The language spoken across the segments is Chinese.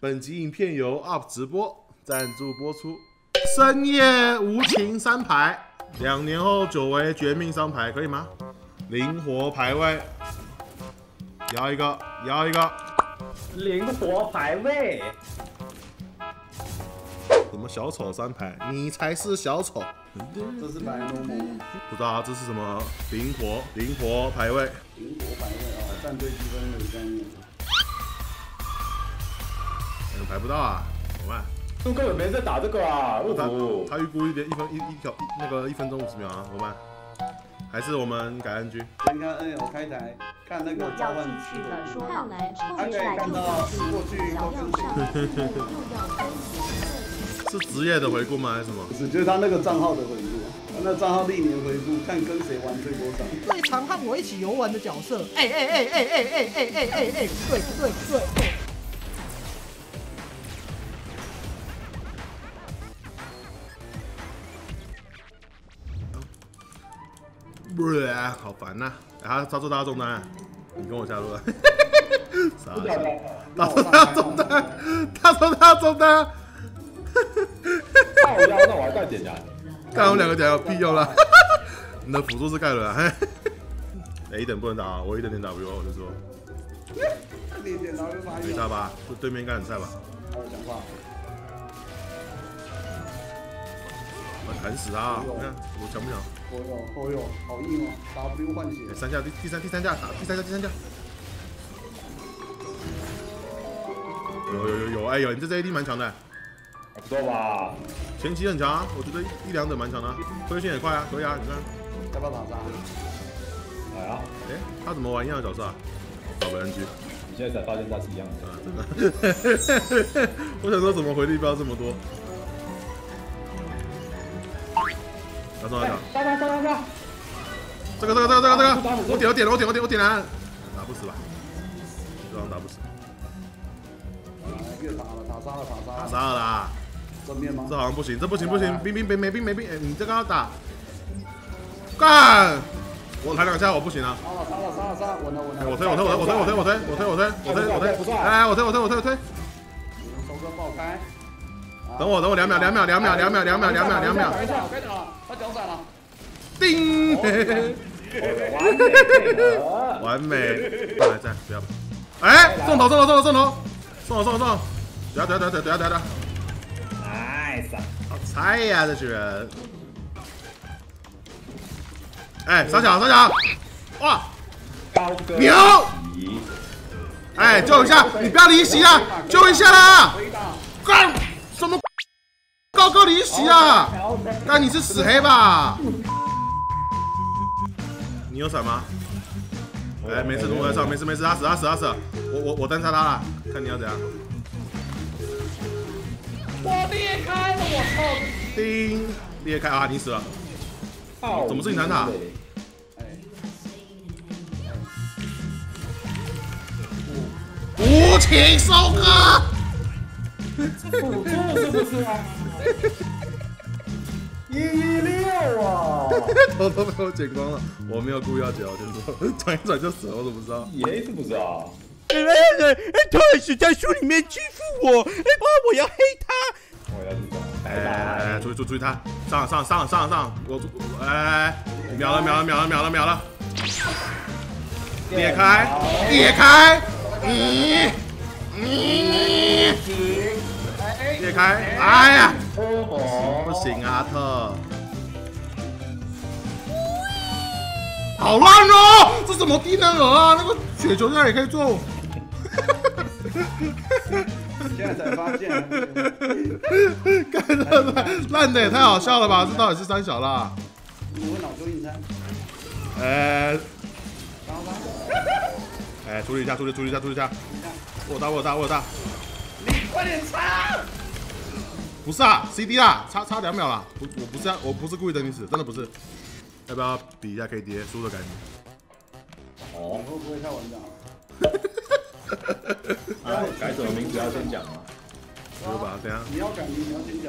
本集影片由 UP 直播赞助播出。深夜无情三排，2年后久违绝命三排，可以吗？灵活排位，摇一个，摇一个。灵活排位。什么小丑三排？你才是小丑。这是白龙吗？不知道啊，这是什么？灵活排位。灵活排位啊，战队积分有概念。 排不到啊，怎么办？根本没人在打这个啊！他预估1分钟50秒啊，怎么办？还是我们改 NG？ 刚刚 N 我开台看那个交换区的说，他可以看到过去高更新。是职业的回顾吗？还是什么？只就是他那个账号的回顾，那账号历年回顾，看跟谁玩最多场。最常和我一起游玩的角色，对不对？不对。 好烦呐！啊，他做大众单，你跟我下路了。啥？他做大众单。那我还带点呀？干我2个点有屁用啦！你的辅助是盖伦啊？哎，一等不能打啊，我一等点 W 我就说。你点 W 吗？没差吧？对面应该很菜吧？我讲话。我砍死他！你看我强不强？ 哦哟，好硬哦 ！W 换血，3下第三架打第三架，有，哎呦，你这 AD 蛮强的，还不错吧？前期很强啊，我觉得1、2等蛮强的，推线也快啊，可以啊，你看，要不要打杀？来啊！哎，他怎么玩一样的角色啊？打不 NG， 你现在才发现他是一样的，真的。我想说怎么回力镖这么多？ 打！这个，我点蓝，打不死吧？这样打不死。越打了，打杀了啦！正面吗？这好像不行，这不行，兵，哎，你这个要打，干！我弹2下我不行啊！杀了，稳了！我推，哎，我推！收割爆开。 等我2秒，我该打了，他脚闪了，叮，完美，在不要，哎，中头，等下，nice， 好菜呀这群人，哎，闪小，哇，牛，哎，救一下，你不要离席啊，救一下啦，干！ 什么高歌离席啊？那你是死黑吧？你有闪吗？哎，没事，跟我来上，没事，他死，我单杀他了，看你要怎样。我裂开了，我操！叮，裂开啊，你死了。怎么是你弹塔？无情收割。 辅助是不是啊？116啊！头都被我剪光了，我没有故意要剪，我先说，转一转就死了，我怎么知道？爷是不是啊？他也是在书里面欺负我，我要黑他！我要你打！哎，注意他，上！我哎，秒了！裂开！你。 裂开！哎呀，不行啊，特，好烂哦！这什么低能儿啊？那个雪球那也可以中。现在才发现，干的烂的也太好笑了吧？这到底是三小啦？我脑中硬伤。哎，处理一下！我有大。 快点插！不是啊 ，CD 啦，差2秒啦。我不是故意等你死，真的不是。要不要比一下 KDA 输的感觉？哦，会不会太晚讲？啊，改什么名字要先讲吗？有吧，等下。你要改名，你要先讲。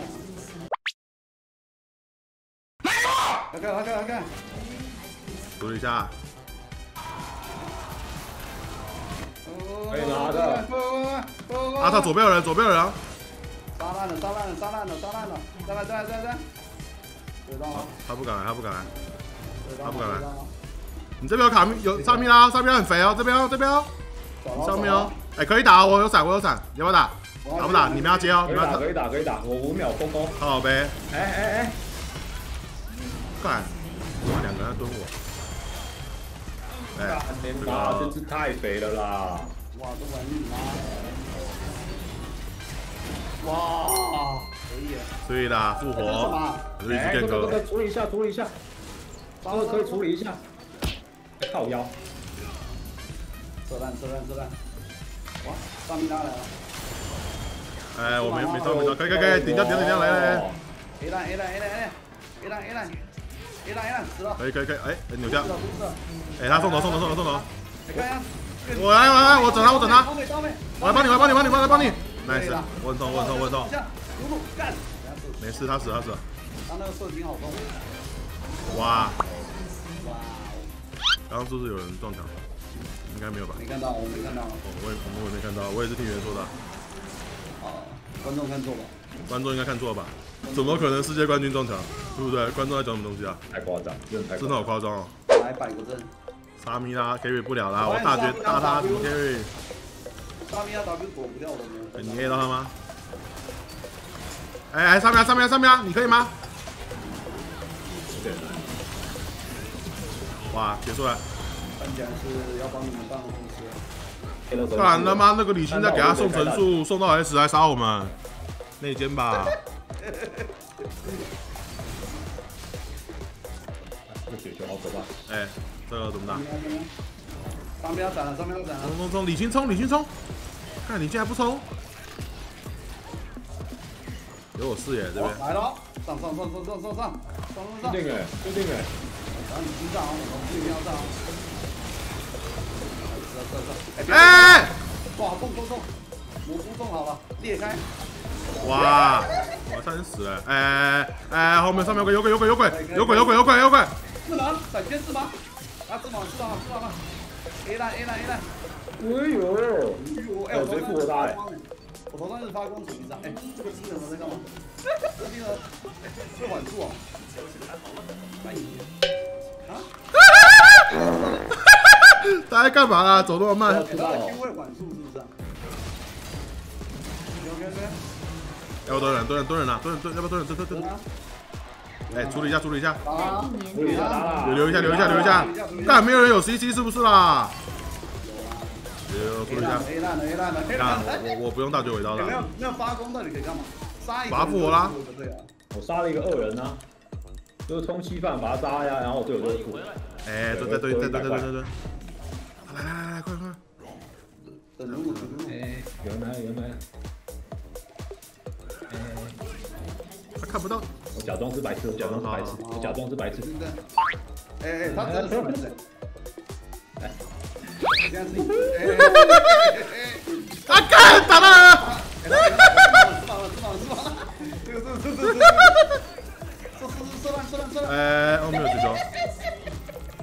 来看！处理一下。可以拿的。阿塔左边有人，左边有人。杀烂了，杀烂了，杀烂了，杀烂了！再来，再来，再来，再来！他不敢来，他不敢来，他不敢来。你这边有卡密，有萨米拉，萨米拉很肥哦，这边哦，这边哦。萨米哦，哎，可以打，我有闪，我有闪，你要不要打？打不打？你们要接哦，你们要打，可以打，可以打，我5秒封封。好呗。哎。 干！哇，两个人蹲我！哎，天哪，真是太肥了啦！哇，这玩意妈！哇，可以了！对啦，复活！哎，这个处理一下，处理一下，稍微可以处理一下。靠腰！射烂！哇，上米拉来了！哎，我没上，没上，可以，等一下，来！A 烂！ A 烂死了！可以，哎，扭掉！哎，他送头！我来，我整他！我来帮你！nice， 稳中！没事，他死了。他那个射挺好中。哇！刚刚是不是有人撞墙？应该没有吧？没看到。我没看到，我也是听别人说的。哦，观众看错了。观众应该看错了吧？ 怎么可能世界冠军撞墙，对不对？观众在讲什么东西啊？太夸张，真的好夸张哦！来摆个阵，沙米拉 carry 不了啦，我大绝大他 carry。沙米拉 W 躲不掉的。你 A 到他吗？哎，沙米拉，你可以吗？对。哇，结束了。看起来是要帮你们办公室。干他妈那个李信在给他送神速，送到 S 来杀我们，内奸吧。 这雪球好可怕！哎，这个怎么打？上边要斩了！冲！李信冲！看李信还不冲，有我视野这边。来了！上！就这个！然后你心脏，我们这边要上。上！哎！哇，中！蘑菇中好了，裂开！ 哇！我差点死了！哎，后面上面有鬼！智盲，闪现智盲，啊智盲！A 烂！哎呦！哎，我头上是发光，我头上是发光，什么意思啊？哎，这个技能在干嘛？这技能是缓速啊！慢一点啊！大家干嘛啊？走那么慢？知道了，因为缓速是不是啊？ 要蹲人，蹲！哎，处理一下！留一下！但没有人有 CC 是不是啦？处理一下！我不用大绝尾刀了。那发功到底可以干嘛？杀一个。复活啦！我杀了一个恶人啊，就是通缉犯，把他杀呀，然后我队友就吐。哎，对！来，快！哎，有人来！ 他看不到，我假装是白痴，我假装是白痴。哎，他真的是白痴。哎，他干打了！死亡了！这哎，我没有接球。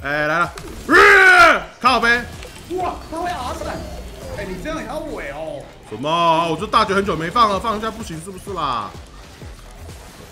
哎，来了！靠背！哇，他会 R 闪！哎，你这样也要尾哦？什么？我这大绝很久没放了，放一下不行是不是啦？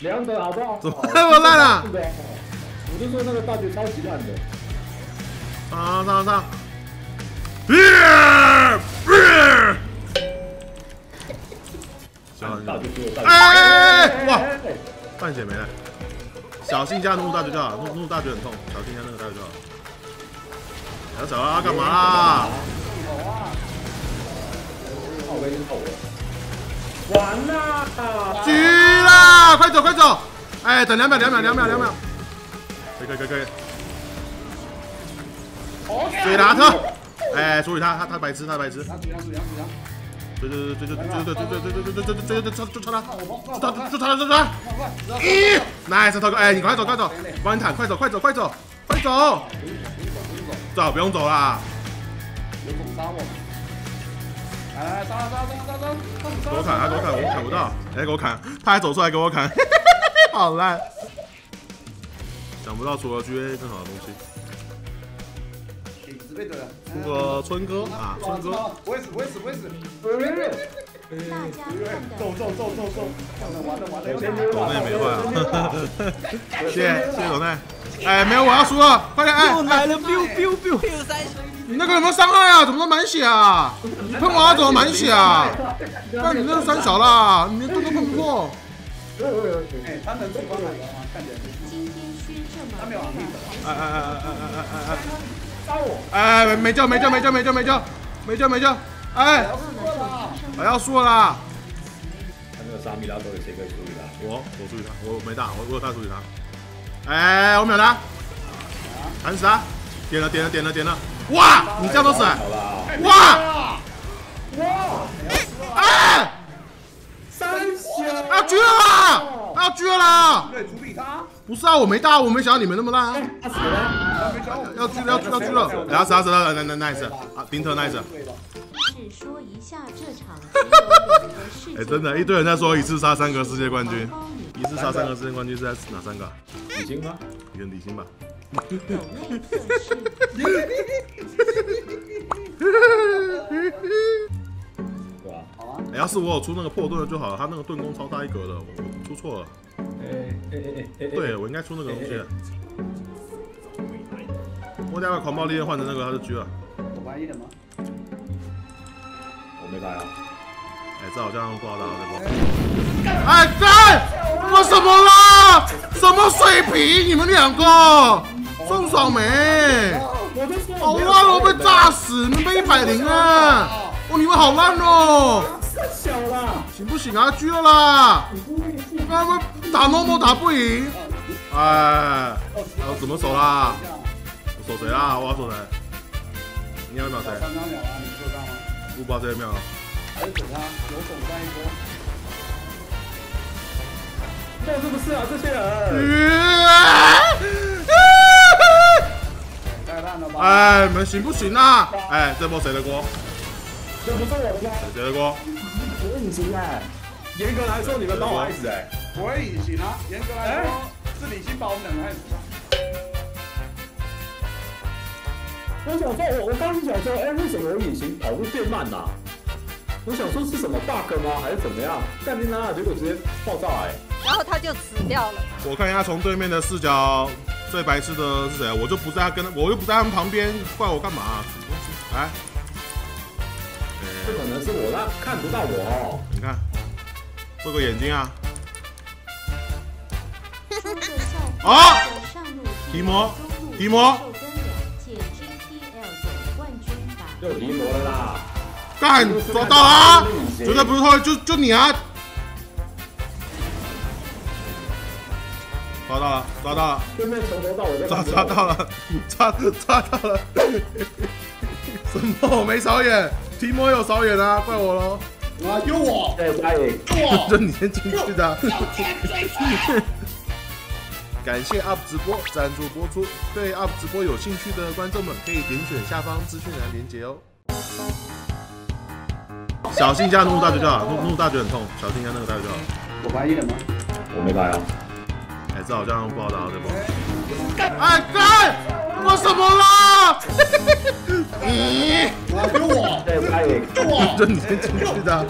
两等好不好？怎么那么烂啊？我就说那个大绝超级烂的。上！哎！哇！半血没了。小心加怒大绝就好，怒大绝很痛，小心加那个大绝就好。要走啊？干嘛啦？好危险！完啦！狙啦！快走！哎，等2秒。可以。水拿他！哎，处理他，他白痴。追他！咦 ，nice， 涛哥，哎，你快走，快走，帮你坦，快走，快走，快走，快走！走，不用走啦。有种杀我！哎，杀！给我砍，给我砍，我砍不到，哎，给我砍，他还走出来给我砍，好烂！想不到除了 GA 更好的东西。 出个春哥啊，春哥！不会死！大家走！老奈没坏，谢谢老奈。哎，没有，我要输了，快点！哎，来了 ，biu 三十！你那个有没有伤害啊？怎么都满血啊？你喷娃怎么满血啊？那你那个三小啦，你盾都碰不破。哎，他能中吗？看见。哎！ 哎，没救！哎，我要输了啦！他那个沙米拉到底谁可以处理他？我处理他，我没打，我有他处理他。哎，我秒他，砍死他！点了！哇，你这样都死！哇！哎，三血！啊，狙了！啊，狙了！对，处理他。 不是啊，我没大，我没想到你们那么烂啊！要狙了！打死！nice 啊，丁特 nice。只说一下这场。哎，真的，一堆人在说一次杀三个世界冠军，一次杀三个世界冠军是在哪三个？李星吗？跟李星吧。对吧？要是我有出那个破盾就好了，他那个盾弓超大一格的，我出错了。 对，我应该出那个东西。我待会狂暴烈焰换成那个，他就狙了。我玩一点吗？我没打呀。哎，这好像不好打了，哎，干！我什么啦？什么水平？你们两个宋爽梅，好烂哦，被炸死！你们被100啊！哦，你们好烂哦！小了，行不行啊？狙了啦！ 他们打 normal 打不赢，哎，我怎么守啦？我守谁啦？我要守谁？你要秒谁？不把谁秒？还是守他？有守再一波。那是不是啊？这些人。太烂了吧！哎，你们行不行啊？哎，这波谁的锅？这不是我的锅。谁的锅？我隐形哎。 严格来说，你们把我害死哎！我也隐形啊！严格来说，是你先把我们两个害死的。我想说，我刚想说，哎，为什么我隐形跑步变慢呐？我想说是什么 bug 吗？还是怎么样？但没拿到，结果直接爆炸哎！然后他就死掉了。我看一下从对面的视角，最白痴的是谁？我又不在他们旁边，怪我干嘛？哎，这可能是我那看不到我。你看。 做个眼睛啊！啊！提摩！又提摩了啦！干，抓到啊！绝对不是他，就你啊！抓到了！抓到了！什么？我没扫眼，提摩有扫眼啊！怪我喽！ 啊！有我！对，加油！我！这你先进去的。感谢 UP 直播赞助播出。对 UP 直播有兴趣的观众们，可以点选下方资讯栏连结哦。小心一下怒大绝就好，怒大绝很痛，小心一下那个大绝就好。我白一点吗？我没白啊。哎，这好像不好打，对不？哎干！我什么啦？你！ 我！这你先进去的。